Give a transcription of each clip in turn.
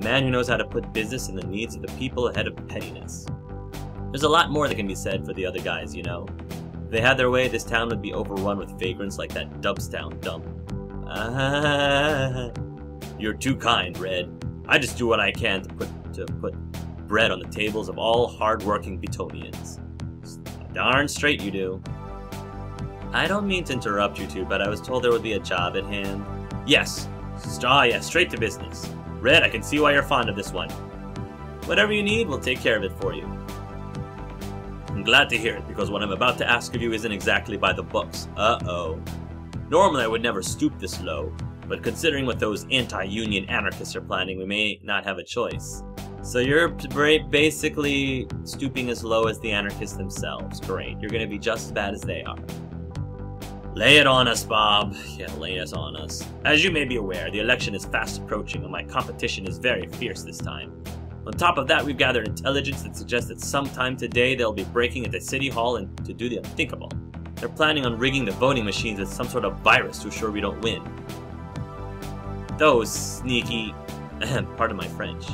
A man who knows how to put business and the needs of the people ahead of pettiness. There's a lot more that can be said for the other guys, you know. If they had their way, this town would be overrun with vagrants like that Dubstown dump. You're too kind, Red. I just do what I can to put bread on the tables of all hard-working Betonians. Darn straight you do. I don't mean to interrupt you two, but I was told there would be a job at hand. Yes. Ah, yeah, straight to business. Red, I can see why you're fond of this one. Whatever you need, we'll take care of it for you. I'm glad to hear it, because what I'm about to ask of you isn't exactly by the books. Uh-oh. Normally I would never stoop this low, but considering what those anti-union anarchists are planning, we may not have a choice. So you're basically stooping as low as the anarchists themselves. Great, you're going to be just as bad as they are. Lay it on us, Bob. Yeah, lay it on us. As you may be aware, the election is fast approaching and my competition is very fierce this time. On top of that, we've gathered intelligence that suggests that sometime today they'll be breaking into City Hall and to do the unthinkable. They're planning on rigging the voting machines with some sort of virus to assure we don't win. Those sneaky... pardon my French.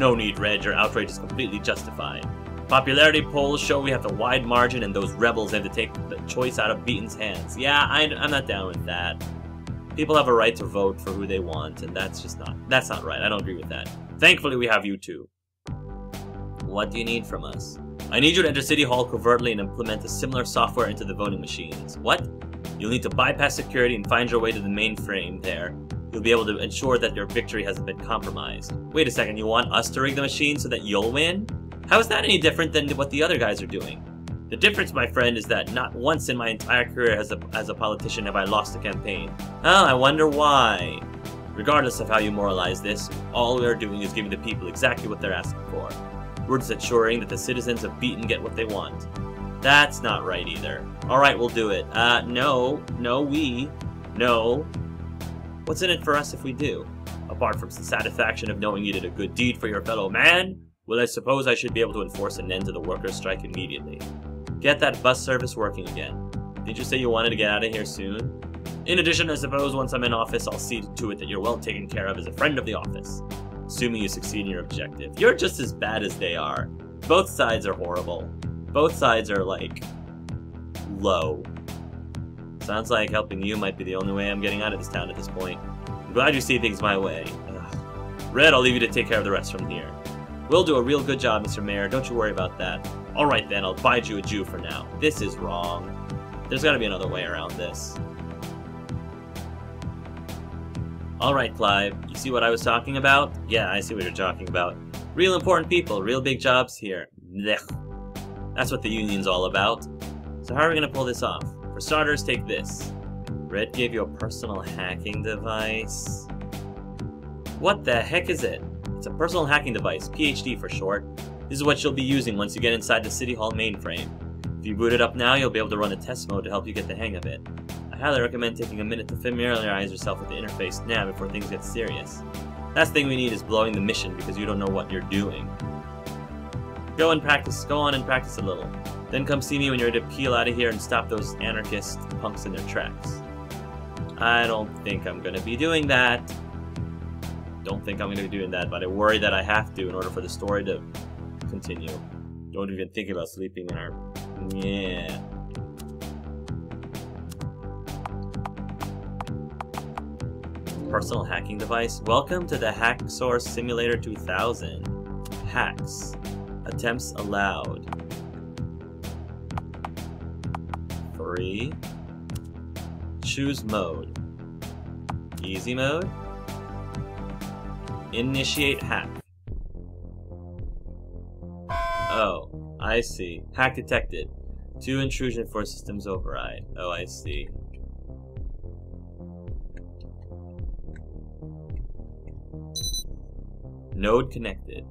No need, Red. Your outrage is completely justified. Popularity polls show we have a wide margin and those rebels have to take the choice out of Beaton's hands. Yeah, I'm not down with that. People have a right to vote for who they want, and that's not right. I don't agree with that. Thankfully, we have you two. What do you need from us? I need you to enter City Hall covertly and implement a similar software into the voting machines. What? You'll need to bypass security and find your way to the mainframe there. You'll be able to ensure that your victory hasn't been compromised. Wait a second, you want us to rig the machine so that you'll win? How is that any different than what the other guys are doing? The difference, my friend, is that not once in my entire career as a politician have I lost a campaign. Oh, I wonder why. Regardless of how you moralize this, all we are doing is giving the people exactly what they're asking for. We're just ensuring that the citizens of Beaton get what they want. That's not right either. Alright, we'll do it. No. What's in it for us if we do? Apart from the satisfaction of knowing you did a good deed for your fellow man? Well, I suppose I should be able to enforce an end to the workers' strike immediately. Get that bus service working again. Did you say you wanted to get out of here soon? In addition, I suppose once I'm in office, I'll see to it that you're well taken care of as a friend of the office. Assuming you succeed in your objective. You're just as bad as they are. Both sides are horrible. Both sides are, like, low. Sounds like helping you might be the only way I'm getting out of this town at this point. I'm glad you see things my way. Ugh. Red, I'll leave you to take care of the rest from here. We'll do a real good job, Mr. Mayor. Don't you worry about that. All right, then. I'll bide you adieu for now. This is wrong. There's got to be another way around this. All right, Clive. You see what I was talking about? Yeah, I see what you're talking about. Real important people. Real big jobs here. Blech. That's what the union's all about. So how are we going to pull this off? For starters, take this. Red gave you a personal hacking device. What the heck is it? It's a personal hacking device, PhD for short. This is what you'll be using once you get inside the City Hall mainframe. If you boot it up now, you'll be able to run a test mode to help you get the hang of it. I highly recommend taking a minute to familiarize yourself with the interface now before things get serious. Last thing we need is blowing the mission because you don't know what you're doing. Go on and practice a little. Then come see me when you're ready to peel out of here and stop those anarchist punks in their tracks. I don't think I'm gonna be doing that. Don't think I'm going to be doing that, but I worry that I have to in order for the story to continue. Don't even think about sleeping in our... Yeah. Personal hacking device. Welcome to the Hack Source Simulator 2000. Hacks. Attempts allowed. 3. Choose mode. Easy mode. Initiate hack. Oh, I see. Hack detected. 2 intrusion for systems override. Oh, I see. Node connected.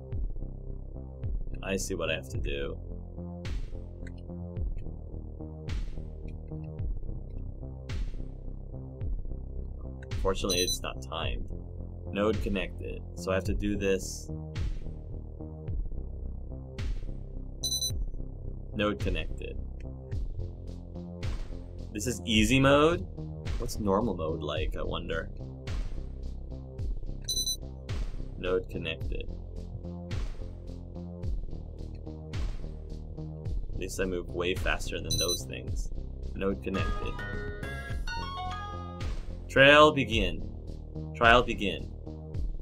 I see what I have to do. Fortunately, it's not timed. Node connected. So I have to do this. Node connected. This is easy mode? What's normal mode like, I wonder? Node connected. At least I move way faster than those things. Node connected. Trial begin. Trial begin.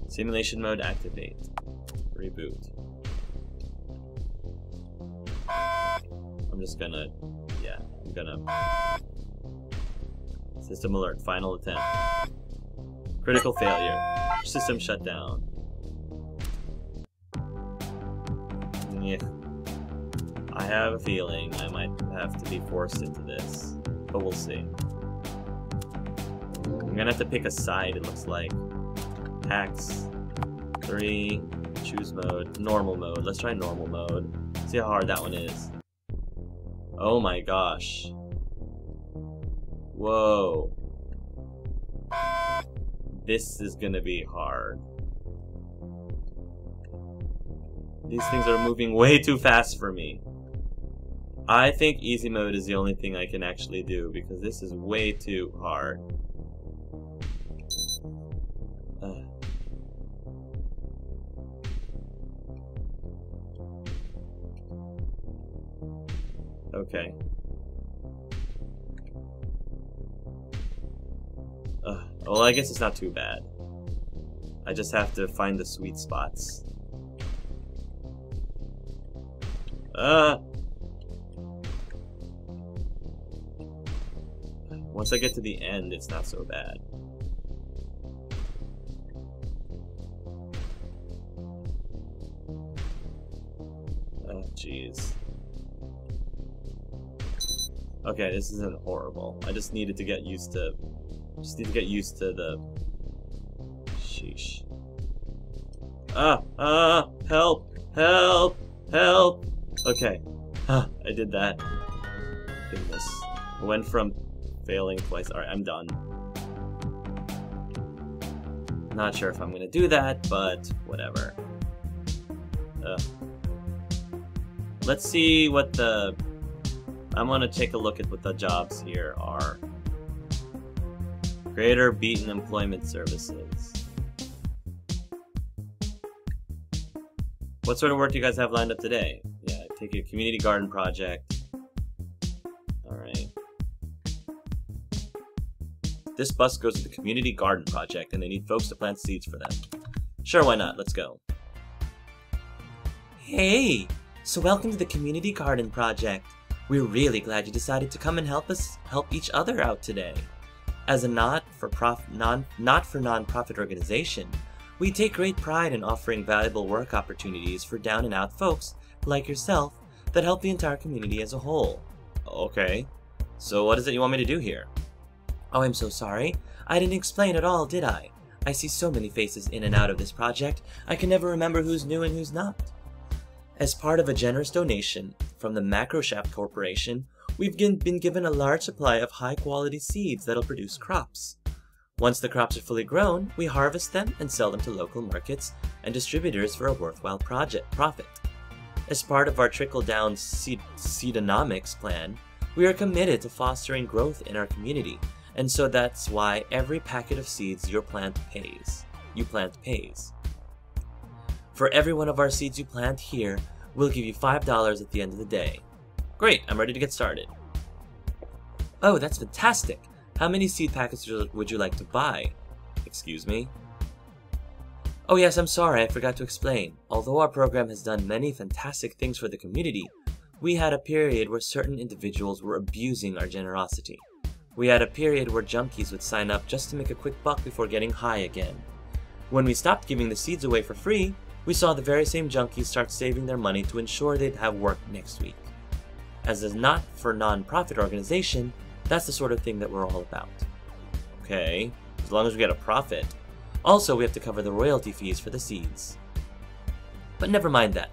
Simulation mode activate. Reboot. I'm just gonna... yeah, I'm gonna... System alert. Final attempt. Critical failure. System shut down. Yeah. I have a feeling I might have to be forced into this, but we'll see. I'm gonna have to pick a side, it looks like. Hacks. 3. Choose mode. Normal mode. Let's try normal mode. See how hard that one is. Oh my gosh. Whoa. This is gonna be hard. These things are moving way too fast for me. I think easy mode is the only thing I can actually do because this is way too hard. Okay. Well, I guess it's not too bad. I just have to find the sweet spots. Once I get to the end, it's not so bad. Oh, jeez. Okay, this isn't horrible. I just needed to get used to... just need to get used to the... sheesh. Help! Help! Help! Okay. I did that. Goodness. I went from failing twice. Alright, I'm done. Not sure if I'm gonna do that, but whatever. Let's see what the... I'm gonna take a look at what the jobs here are. Greater Beaten Employment Services. What sort of work do you guys have lined up today? Yeah, take a community garden project. Alright. This bus goes to the community garden project and they need folks to plant seeds for them. Sure, why not? Let's go. Hey! So welcome to the community garden project. We're really glad you decided to come and help each other out today. As a not-for-profit organization, we take great pride in offering valuable work opportunities for down-and-out folks like yourself that help the entire community as a whole. Okay, so what is it you want me to do here? Oh, I'm so sorry. I didn't explain at all, did I? I see so many faces in and out of this project, I can never remember who's new and who's not. As part of a generous donation from the Macroshaft Corporation, we've been given a large supply of high-quality seeds that'll produce crops. Once the crops are fully grown, we harvest them and sell them to local markets and distributors for a worthwhile profit. As part of our trickle-down seedonomics plan, we are committed to fostering growth in our community, and so that's why every packet of seeds you plant pays. For every one of our seeds you plant here, we'll give you $5 at the end of the day. Great, I'm ready to get started. Oh, that's fantastic. How many seed packets would you like to buy? Excuse me? Oh yes, I'm sorry, I forgot to explain. Although our program has done many fantastic things for the community, we had a period where certain individuals were abusing our generosity. We had a period where junkies would sign up just to make a quick buck before getting high again. When we stopped giving the seeds away for free, we saw the very same junkies start saving their money to ensure they'd have work next week. As a not-for-non-profit organization, that's the sort of thing that we're all about. Okay, as long as we get a profit. Also, we have to cover the royalty fees for the seeds. But never mind that.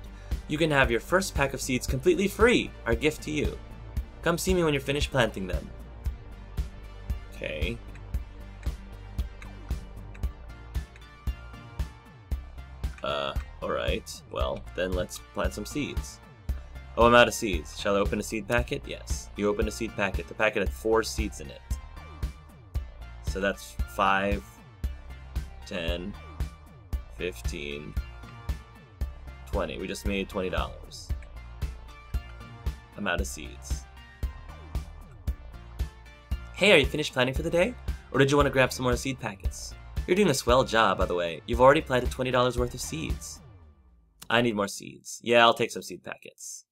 You can have your first pack of seeds completely free, our gift to you. Come see me when you're finished planting them. Okay. Alright. Well, then let's plant some seeds. Oh, I'm out of seeds. Shall I open a seed packet? Yes. You open a seed packet. The packet had 4 seeds in it. So that's 5, 10, 15, 20. We just made $20. I'm out of seeds. Hey, are you finished planning for the day? Or did you want to grab some more seed packets? You're doing a swell job, by the way. You've already planted $20 worth of seeds. I need more seeds. Yeah, I'll take some seed packets.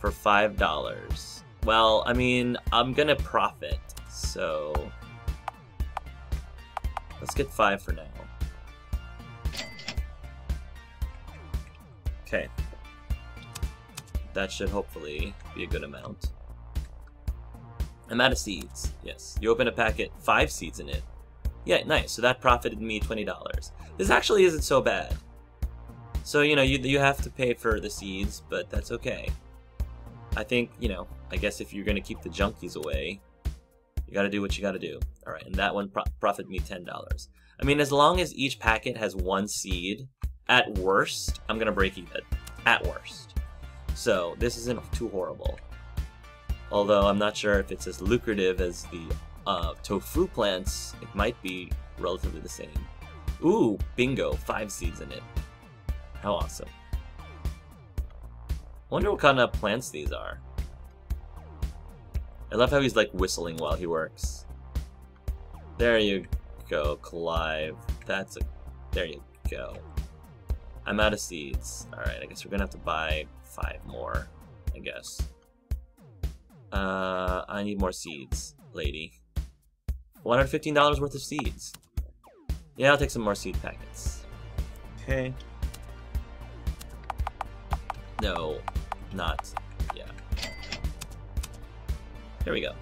For $5. Well, I mean, I'm gonna profit, so... let's get 5 for now. Okay. That should hopefully be a good amount. I'm out of seeds. Yes. You open a packet, 5 seeds in it. Yeah, nice. So that profited me $20. This actually isn't so bad. So, you know, you have to pay for the seeds, but that's okay. I think, you know, I guess if you're going to keep the junkies away, you got to do what you got to do. All right, and that one profited me $10. I mean, as long as each packet has 1 seed, at worst, I'm going to break even. At worst. So this isn't too horrible. Although I'm not sure if it's as lucrative as the tofu plants, it might be relatively the same. Ooh, bingo, 5 seeds in it. How awesome. I wonder what kind of plants these are. I love how he's like whistling while he works. There you go, Clive. That's a... there you go. I'm out of seeds. Alright, I guess we're gonna have to buy 5 more, I guess. I need more seeds, lady. $115 worth of seeds. Yeah, I'll take some more seed packets. Okay. No, not. Yeah. There we go.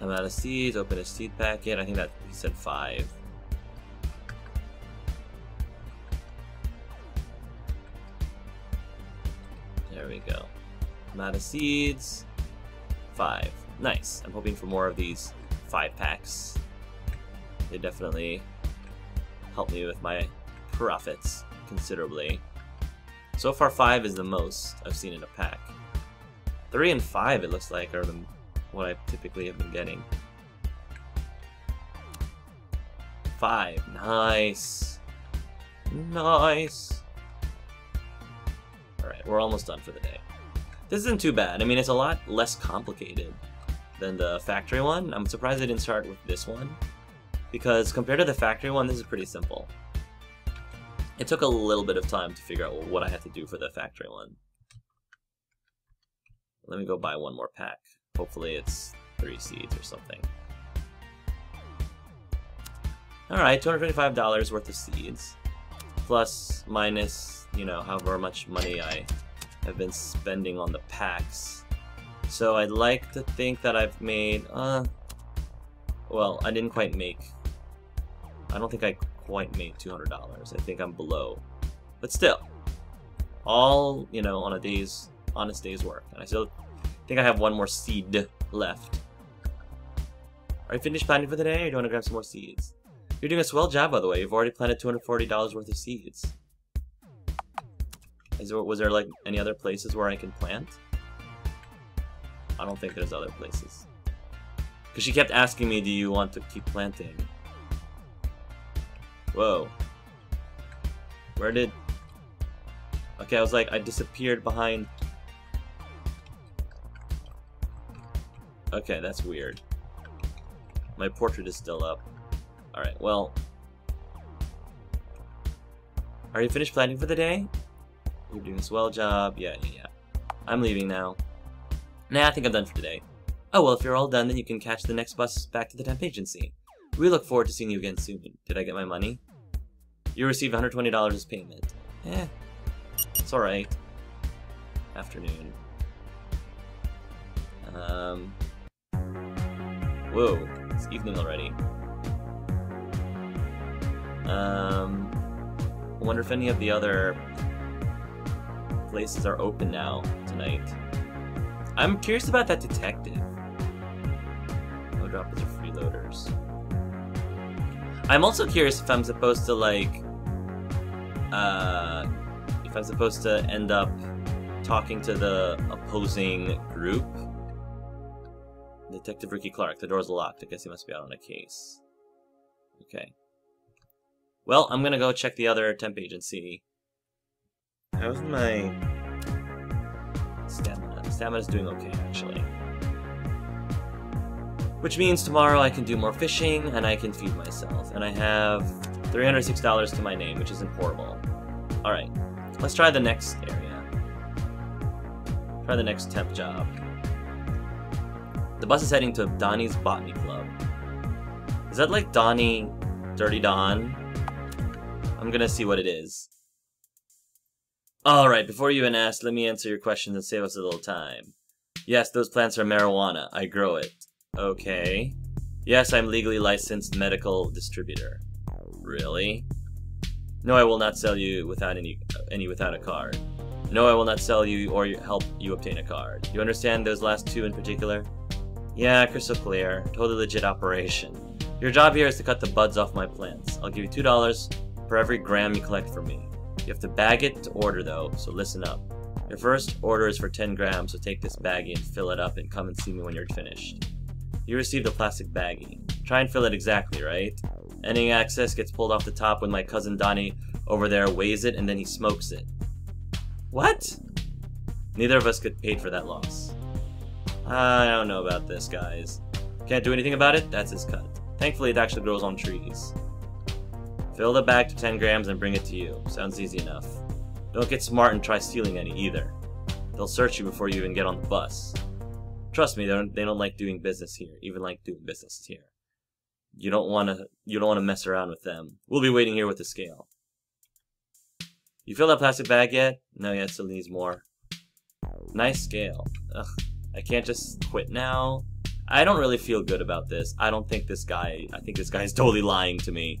I'm out of seeds, open a seed packet. I think that he said 5. There we go. I'm out of seeds. 5. Nice. I'm hoping for more of these 5 packs. They definitely help me with my profits considerably. So far 5 is the most I've seen in a pack. 3 and 5 it looks like are what I typically have been getting. 5. Nice. Nice. Alright, we're almost done for the day. This isn't too bad. I mean, it's a lot less complicated than the factory one. I'm surprised I didn't start with this one, because compared to the factory one, this is pretty simple. It took a little bit of time to figure out what I have to do for the factory one. Let me go buy 1 more pack. Hopefully it's 3 seeds or something. Alright, $225 worth of seeds. Plus, minus, you know, however much money I have been spending on the packs. So I'd like to think that I've made, well, I didn't quite make, I don't think I quite made $200. I think I'm below, but still, all, you know, on a day's, honest day's work. And I still think I have 1 more seed left. Are you finished planting for the day, or do you want to grab some more seeds? You're doing a swell job, by the way. You've already planted $240 worth of seeds. Was there like any other places where I can plant? I don't think there's other places. Because she kept asking me, do you want to keep planting? Whoa. Where did... okay, I was like, I disappeared behind... okay, that's weird. My portrait is still up. Alright, well... are you finished planning for the day? You're doing a swell job. Yeah. I'm leaving now. Nah, I think I'm done for today. Oh, well, if you're all done, then you can catch the next bus back to the temp agency. We look forward to seeing you again soon. Did I get my money? You received $120 as payment. Eh. It's alright. Afternoon. Whoa. It's evening already. I wonder if any of the other places are open now tonight. I'm curious about that detective. No droppers or freeloaders. I'm also curious if I'm supposed to like, if I'm supposed to end up talking to the opposing group. Detective Ricky Clark. The door's locked. I guess he must be out on a case. Okay. Well, I'm gonna go check the other temp agency. How's my stamina? Stamina's doing okay, actually. Which means tomorrow I can do more fishing, and I can feed myself. And I have $306 to my name, which isn't horrible. Alright, let's try the next area. Try the next temp job. The bus is heading to Donnie's Botany Club. Is that like Donnie Dirty Don? I'm gonna see what it is. Alright, before you even ask, let me answer your questions and save us a little time. Yes, those plants are marijuana. I grow it. Okay. Yes, I'm legally licensed medical distributor. Really? No, I will not sell you without any without a card. No, I will not sell you or help you obtain a card. You understand those last two in particular? Yeah, crystal clear. Totally legit operation. Your job here is to cut the buds off my plants. I'll give you $2 for every gram you collect from me. You have to bag it to order though, so listen up. Your first order is for 10 grams, so take this baggie and fill it up and come and see me when you're finished. You received a plastic baggie. Try and fill it exactly, right? Any access gets pulled off the top when my cousin Donnie over there weighs it and then he smokes it. What? Neither of us could pay for that loss. I don't know about this, guys. Can't do anything about it? That's his cut. Thankfully, it actually grows on trees. Fill the bag to 10 grams and bring it to you. Sounds easy enough. Don't get smart and try stealing any either. They'll search you before you even get on the bus. Trust me, they don't like doing business here, even like doing business here. You don't wanna mess around with them. We'll be waiting here with the scale. You fill that plastic bag yet? No, yet still needs more. Nice scale. Ugh. I can't just quit now. I don't really feel good about this. I think this guy's totally lying to me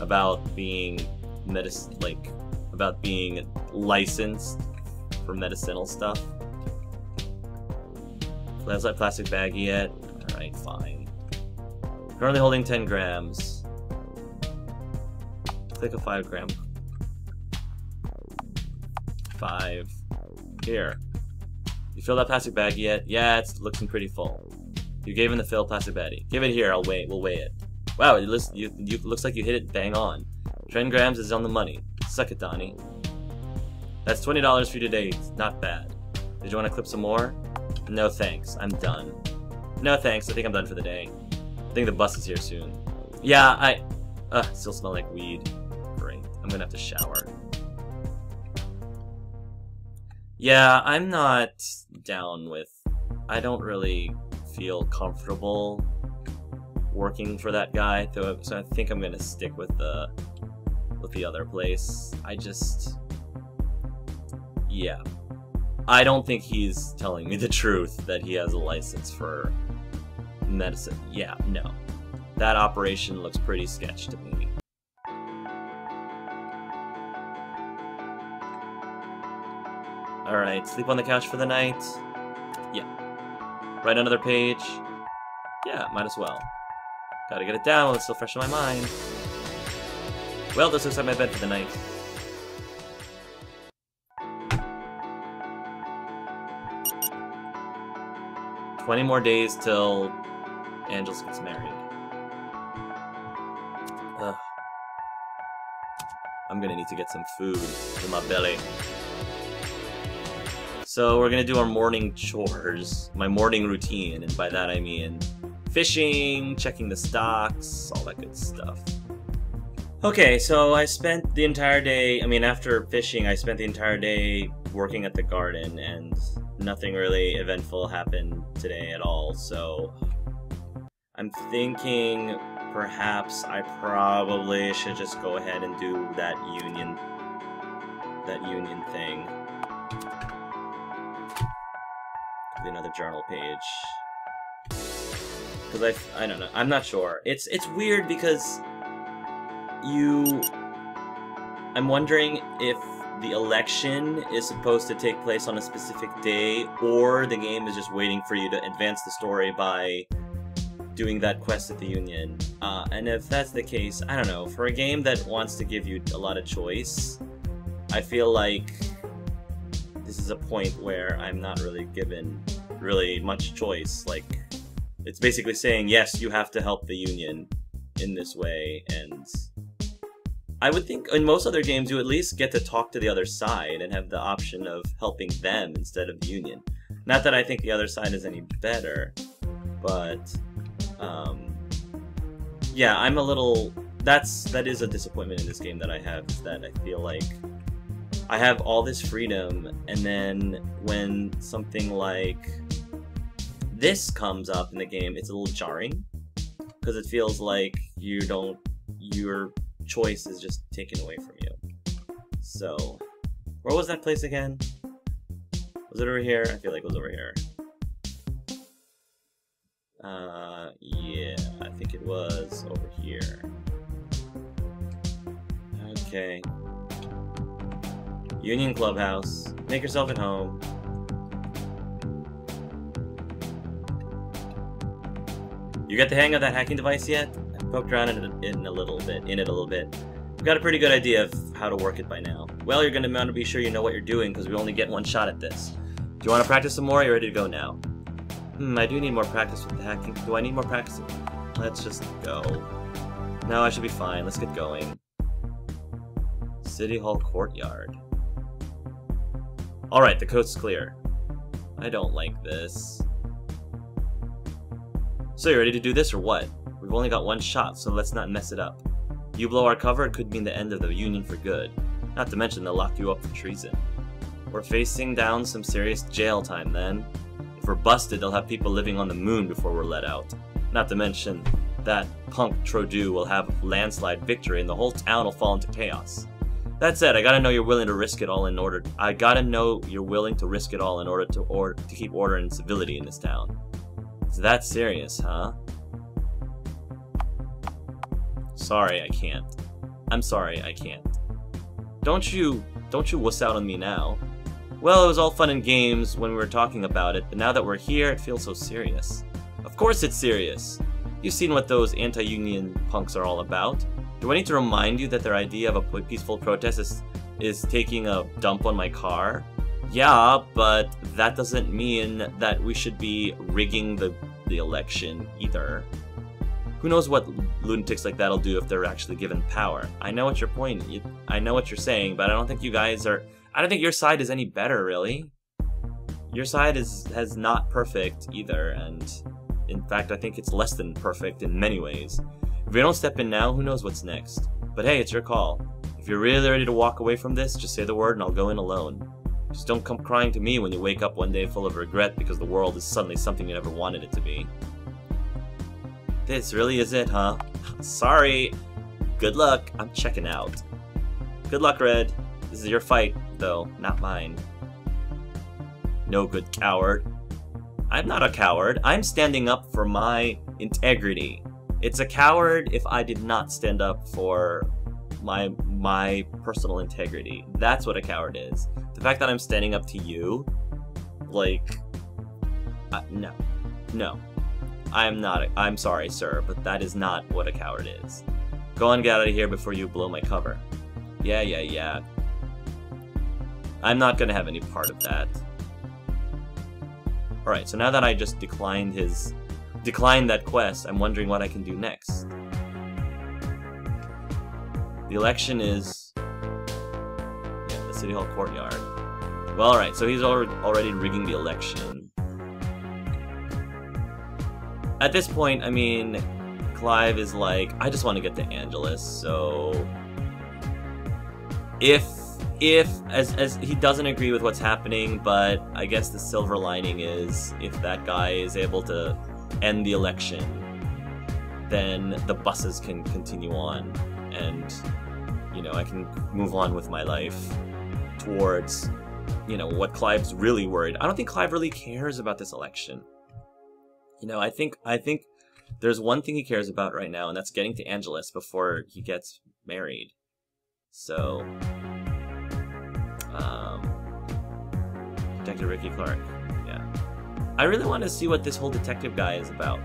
about being about being licensed for medicinal stuff. That's that plastic baggie yet? Alright, fine. Currently holding 10 grams. Click a 5 gram. 5. Here. You filled that plastic bag yet? Yeah, it's looking pretty full. You gave him the filled plastic baggie. Give it here, we'll weigh it. Wow, it looks like you hit it bang on. 10 grams is on the money. Suck it, Donnie. That's $20 for you today, it's not bad. Did you want to clip some more? No thanks, I'm done. No thanks, I think I'm done for the day. I think the bus is here soon. Yeah, still smell like weed. Great. I'm gonna have to shower. Yeah, I'm not down with... I don't really feel comfortable working for that guy, so I think I'm gonna stick with the other place. Yeah. I don't think he's telling me the truth that he has a license for... medicine. Yeah, no. That operation looks pretty sketchy to me. Alright, sleep on the couch for the night. Yeah. Write another page. Yeah, might as well. Gotta get it down while it's still fresh in my mind. Well, this looks like my bed for the night. Twenty more days till... Angelus gets married. Ugh. I'm gonna need to get some food in my belly. So we're gonna do our morning chores, my morning routine, and by that I mean fishing, checking the stocks, all that good stuff. Okay, so I spent the entire day, after fishing, I spent the entire day working at the garden, and nothing really eventful happened today at all, so... I'm thinking perhaps I probably should just go ahead and do that union thing. Another journal page. Because I don't know. I'm not sure. It's weird because I'm wondering if the election is supposed to take place on a specific day, or the game is just waiting for you to advance the story by doing that quest at the Union, and if that's the case, I don't know, for a game that wants to give you a lot of choice, I feel like this is a point where I'm not really given much choice. Like, it's basically saying, yes, you have to help the Union, in this way, and I would think in most other games you at least get to talk to the other side and have the option of helping them instead of the union. Not that I think the other side is any better, but yeah, I'm a little... that is a disappointment in this game that I have, is that I feel like I have all this freedom, and then when something like this comes up in the game, it's a little jarring, because it feels like you don't... you're... choice is just taken away from you. So, where was that place again? Was it over here? I feel like it was over here. Yeah, I think it was over here. Okay. Union Clubhouse. Make yourself at home. You got the hang of that hacking device yet? Poked around in it a little bit. We've got a pretty good idea of how to work it by now. Well, you're going to want to be sure you know what you're doing, because we only get one shot at this. Do you want to practice some more, or are you ready to go now? I do need more practice with the hacking. Do I need more practice? Let's just go. No, I should be fine. Let's get going. City Hall Courtyard. Alright, the coast's clear. I don't like this. So you ready to do this, or what? We've only got one shot, so let's not mess it up. You blow our cover, it could mean the end of the Union for good. Not to mention they'll lock you up for treason. We're facing down some serious jail time then. If we're busted, they'll have people living on the moon before we're let out. Not to mention that punk Trudeau will have a landslide victory and the whole town will fall into chaos. That said, I gotta know you're willing to risk it all in order. I gotta know you're willing to risk it all in order to keep order and civility in this town. It's that serious, huh? Sorry, I can't. I'm sorry, I can't. Don't you wuss out on me now. Well, it was all fun and games when we were talking about it, but now that we're here, it feels so serious. Of course it's serious! You've seen what those anti-union punks are all about. Do I need to remind you that their idea of a peaceful protest is taking a dump on my car? Yeah, but that doesn't mean that we should be rigging the election, either. Who knows what lunatics like that'll do if they're actually given power. I know what your point is. I know what you're saying, but I don't think you guys are... I don't think your side is any better, really. Your side is not perfect either, and in fact, I think it's less than perfect in many ways. If we don't step in now, who knows what's next. But hey, it's your call. If you're really ready to walk away from this, just say the word and I'll go in alone. Just don't come crying to me when you wake up one day full of regret because the world is suddenly something you never wanted it to be. This really is it, huh? Sorry. Good luck. I'm checking out. Good luck, Red. This is your fight, though, not mine. No good coward. I'm not a coward. I'm standing up for my integrity. It's a coward if I did not stand up for my personal integrity. That's what a coward is. The fact that I'm standing up to you, like... no. No. I'm sorry, sir, but that is not what a coward is. Go and get out of here before you blow my cover. Yeah, yeah, yeah. I'm not gonna have any part of that. Alright, so now that I just declined that quest, I'm wondering what I can do next. The election is... yeah, the City Hall Courtyard. Well, alright, so he's already rigging the election. At this point, I mean, Clive is like, I just want to get to Angelus, so... If he doesn't agree with what's happening, but I guess the silver lining is, if that guy is able to end the election, then the buses can continue on, and, you know, I can move on with my life towards, you know, what Clive's really worried. I don't think Clive really cares about this election. You know, I think there's one thing he cares about right now, and that's getting to Angelus before he gets married. So, Detective Ricky Clark, yeah. I really want to see what this whole detective guy is about.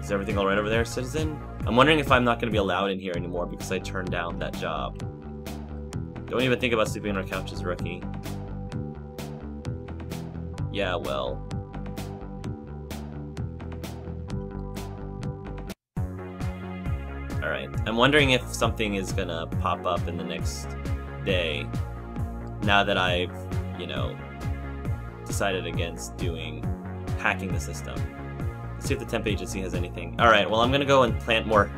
Is everything all right over there, citizen? I'm wondering if I'm not going to be allowed in here anymore because I turned down that job. Don't even think about sleeping on our couches, rookie. Yeah, well. Alright, I'm wondering if something is gonna pop up in the next day, now that I've, you know, decided against hacking the system. Let's see if the temp agency has anything. Alright, well I'm gonna go and plant more.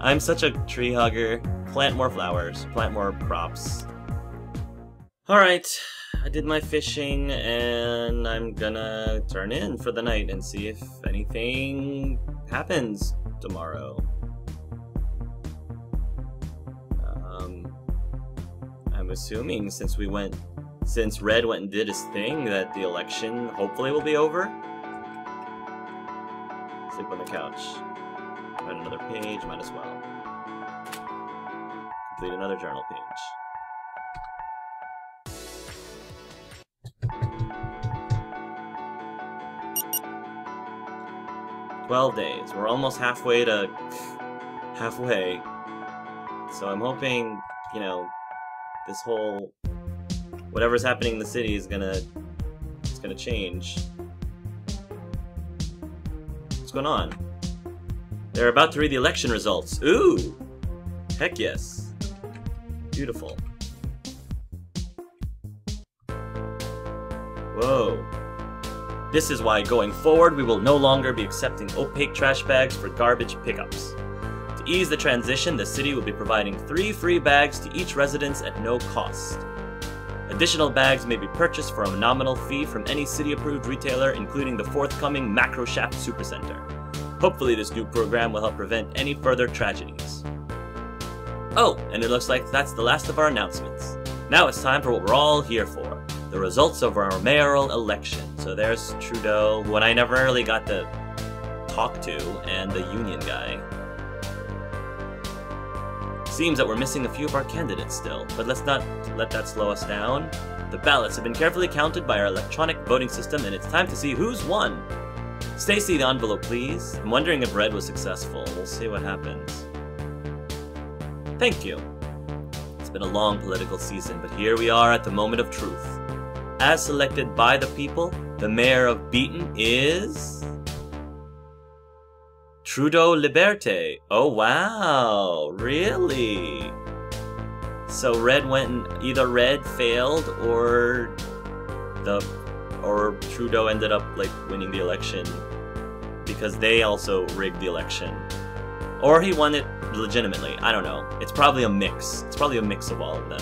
I'm such a tree hugger. Plant more flowers, plant more crops. Alright, I did my fishing and I'm gonna turn in for the night and see if anything happens tomorrow. I'm assuming since Red went and did his thing, that the election hopefully will be over. Sleep on the couch. Write another page, might as well. Complete another journal page. $12 days. We're almost halfway to... halfway. So I'm hoping, you know, this whole... whatever's happening in the city is gonna change. What's going on? They're about to read the election results. Ooh! Heck yes. Beautiful. Whoa. This is why going forward we will no longer be accepting opaque trash bags for garbage pickups. To ease the transition, the city will be providing 3 free bags to each resident at no cost. Additional bags may be purchased for a nominal fee from any city-approved retailer, including the forthcoming Macroshap Supercenter. Hopefully this new program will help prevent any further tragedies. Oh, and it looks like that's the last of our announcements. Now it's time for what we're all here for, the results of our mayoral election. So there's Trudeau, who I never really got to talk to, and the union guy. Seems that we're missing a few of our candidates still, but let's not let that slow us down. The ballots have been carefully counted by our electronic voting system, and it's time to see who's won. Stacy, the envelope, please. I'm wondering if Red was successful. We'll see what happens. Thank you. It's been a long political season, but here we are at the moment of truth. As selected by the people, the mayor of Beaton is... Trudeau Liberte. Oh wow, really? So Red went and either Red failed or Trudeau ended up like winning the election because they also rigged the election. Or he won it legitimately. I don't know. It's probably a mix. It's probably a mix of all of them.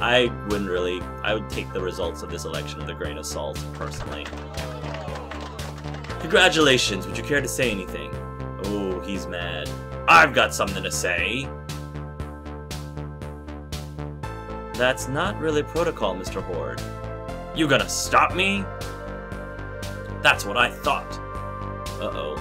I would take the results of this election with a grain of salt personally. Congratulations, would you care to say anything? Oh, he's mad. I've got something to say! That's not really protocol, Mr. Hoard. You gonna stop me? That's what I thought. Uh-oh.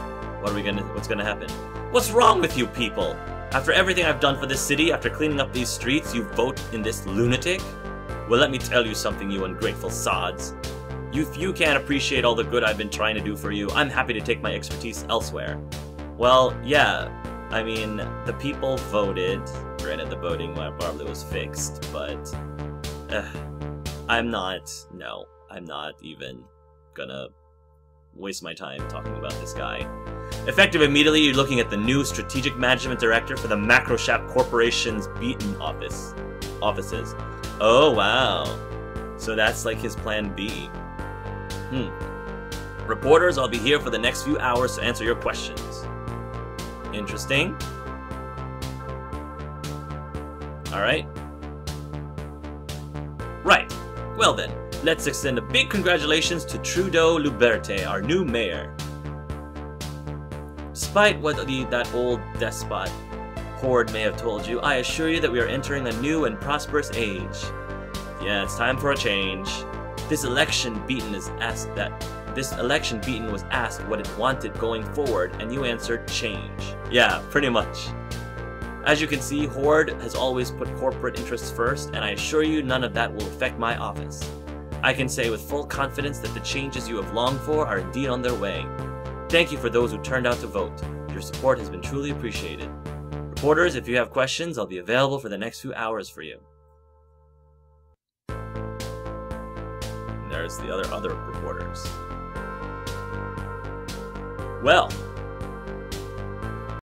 What's gonna happen? What's wrong with you people? After everything I've done for this city, after cleaning up these streets, you vote in this lunatic? Well, let me tell you something, you ungrateful sods. If you can't appreciate all the good I've been trying to do for you, I'm happy to take my expertise elsewhere. Well, yeah, I mean, the people voted. Granted, the voting probably was fixed, but... I'm not even gonna waste my time talking about this guy. Effective immediately, you're looking at the new Strategic Management Director for the Macroshaft Corporation's Beaton offices. Oh, wow. So that's like his plan B. Reporters, I'll be here for the next few hours to answer your questions. Interesting. Alright. Right. Well then, let's extend a big congratulations to Trudeau Liberte, our new mayor. Despite what that old despot Hoard may have told you, I assure you that we are entering a new and prosperous age. Yeah, it's time for a change. This election Beaton was asked what it wanted going forward, and you answered change. Yeah, pretty much. As you can see, Hoard has always put corporate interests first, and I assure you none of that will affect my office. I can say with full confidence that the changes you have longed for are indeed on their way. Thank you for those who turned out to vote. Your support has been truly appreciated. Reporters, if you have questions, I'll be available for the next few hours for you. And there's the other reporters. Well,